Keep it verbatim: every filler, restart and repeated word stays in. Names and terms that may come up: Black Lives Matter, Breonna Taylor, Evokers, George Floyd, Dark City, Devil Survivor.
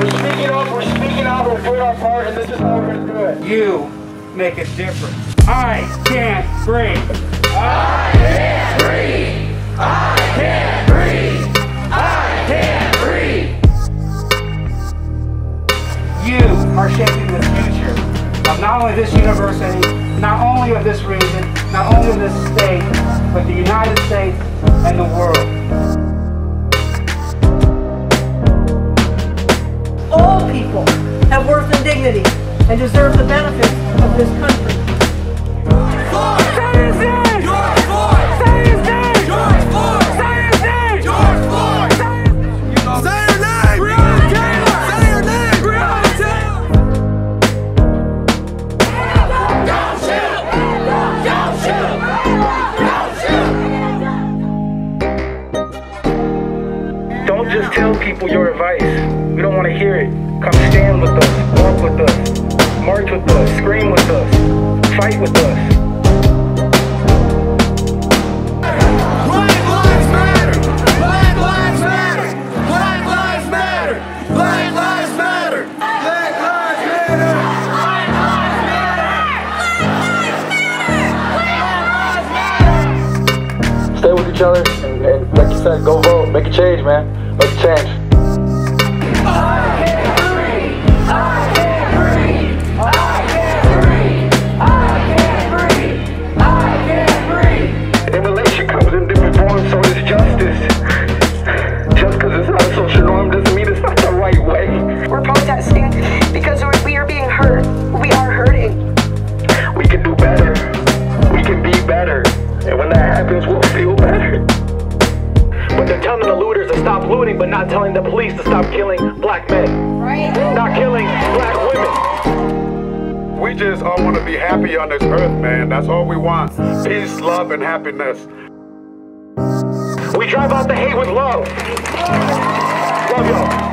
We're speaking up, we're speaking out, we're doing our part, and this is how we're going to do it. You make a difference. I can't breathe. I can't breathe. I can't breathe. I can't breathe. You are shaping the future of not only this university, not only of this region, not only of this state, but the United States and the world. All people have worth and dignity and deserve the benefits of this country. George Floyd! George Floyd! Say his name! George Floyd! Say his name! George Floyd! Say your name! Breonna Taylor! Say your name! Breonna Taylor! Don't shoot! Don't shoot! Don't shoot! Don't just tell people your advice. We don't want to hear it. Come stand with us, walk with us, march with us, scream with us, fight with us. Black Lives Matter! Black Lives Matter! Black Lives Matter! Black Lives Matter! Black Lives Matter! Black Lives Matter! Black Lives Matter! Black Lives Matter! Black Lives Matter! Stay with each other, and, and like you said, go vote. Make a change, man. Make a change. Looting, but not telling the police to stop killing black men, right. Not killing black women. We just all want to be happy on this earth, man. That's all we want. Peace, love, and happiness. We drive out the hate with love. Love y'all.